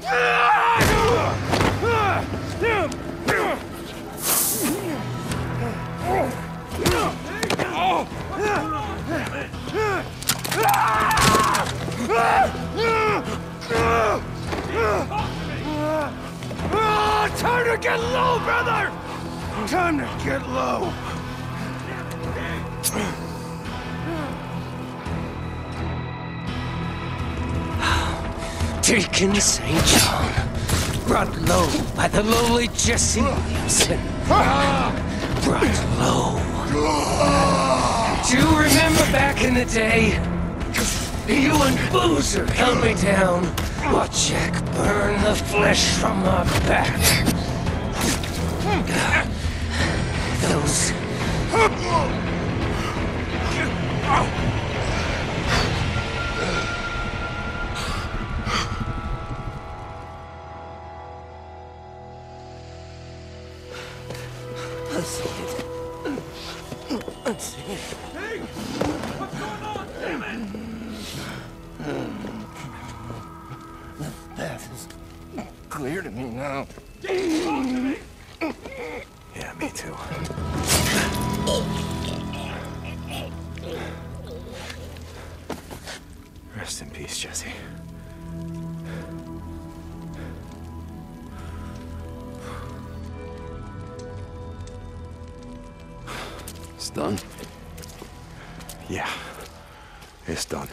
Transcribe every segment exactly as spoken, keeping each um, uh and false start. Time to get low, brother! Time to get low. Deacon Saint John, brought low by the lowly Jesse Williamson. Brought low. Do you remember back in the day? You and Boozer held me down. Watch Jack burn the flesh from my back. Those... Let's see it. Let's see it. Hey! What's going on? Damn it! The path is clear to me now. Yeah, me too. Rest in peace, Jesse. It's done? Yeah, it's done.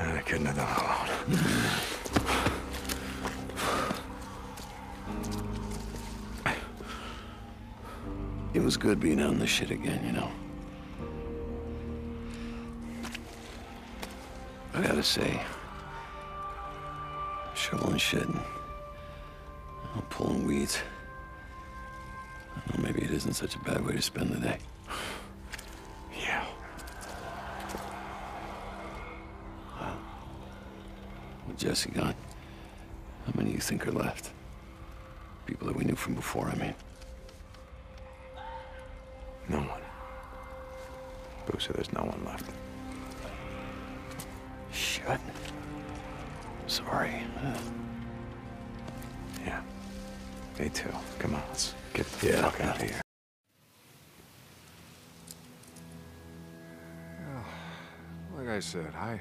And I couldn't have done it alone. It was good being out in the shit again, you know. I gotta say, shoveling shit and pulling weeds, I don't know, maybe it isn't such a bad way to spend the day. Jesse gone. How many do you think are left? People that we knew from before, I mean. No one. Boozer, there's no one left. Shit. Sorry. Uh, yeah. Me too. Come on, let's get the yeah, fuck out of here. Well, like I said, I...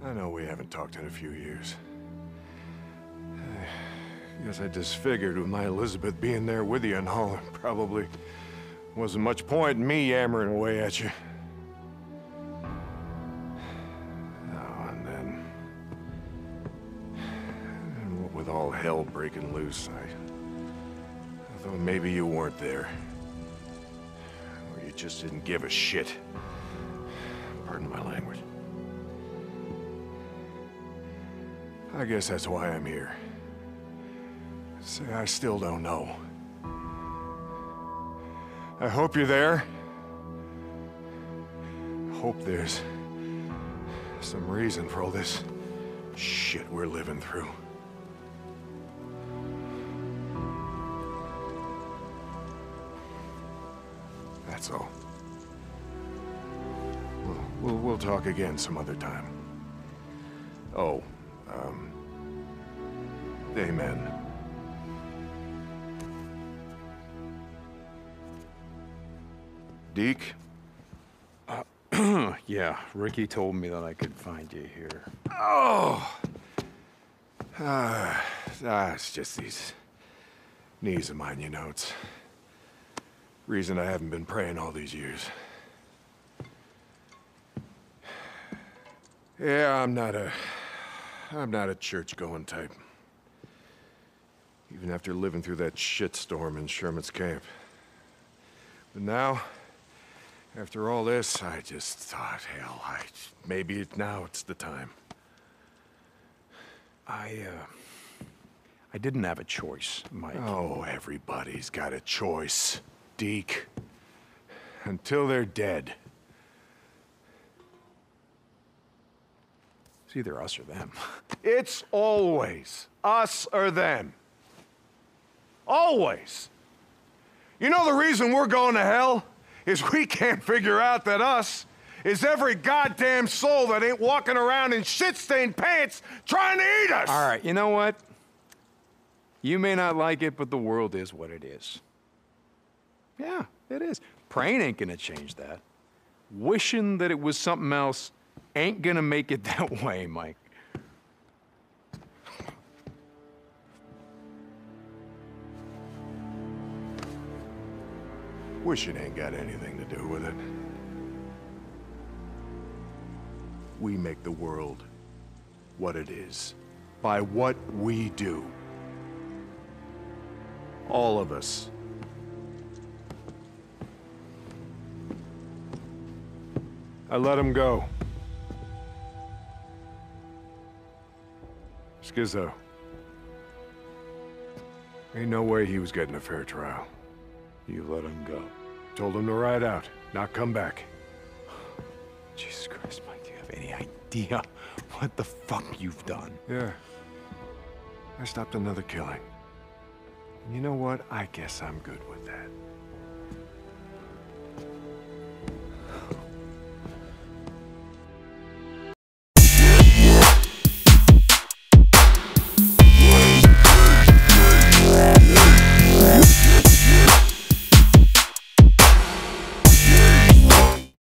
I know we haven't talked in a few years. I guess I disfigured with my Elizabeth being there with you and all. Probably wasn't much point in me yammering away at you. Oh, and then... And with all hell breaking loose, I, I thought maybe you weren't there. Or you just didn't give a shit. Pardon my language. I guess that's why I'm here. See, I still don't know. I hope you're there. Hope there's some reason for all this shit we're living through. That's all. We'll, we'll, we'll talk again some other time. Oh. Um, amen. Deke? Uh, yeah, Ricky told me that I could find you here. Oh! Uh, ah, it's just these knees of mine, you know. It's reason I haven't been praying all these years. Yeah, I'm not a... I'm not a church-going type. Even after living through that shitstorm in Sherman's camp. But now, after all this, I just thought, hell, I... Maybe it, now it's the time. I, uh... I didn't have a choice, Mike. Oh, everybody's got a choice, Deke. Until they're dead. It's either us or them. It's always us or them. Always. You know the reason we're going to hell is we can't figure out that us is every goddamn soul that ain't walking around in shit-stained pants trying to eat us. All right, you know what? You may not like it, but the world is what it is. Yeah, it is. Praying ain't gonna change that. Wishing that it was something else ain't gonna make it that way, Mike. Wishing ain't got anything to do with it. We make the world what it is by what we do. All of us. I let him go. Schizo. Ain't no way he was getting a fair trial. You let him go. Told him to ride out, not come back. Jesus Christ, Mike, do you have any idea what the fuck you've done? Yeah. I stopped another killing. And you know what? I guess I'm good with that.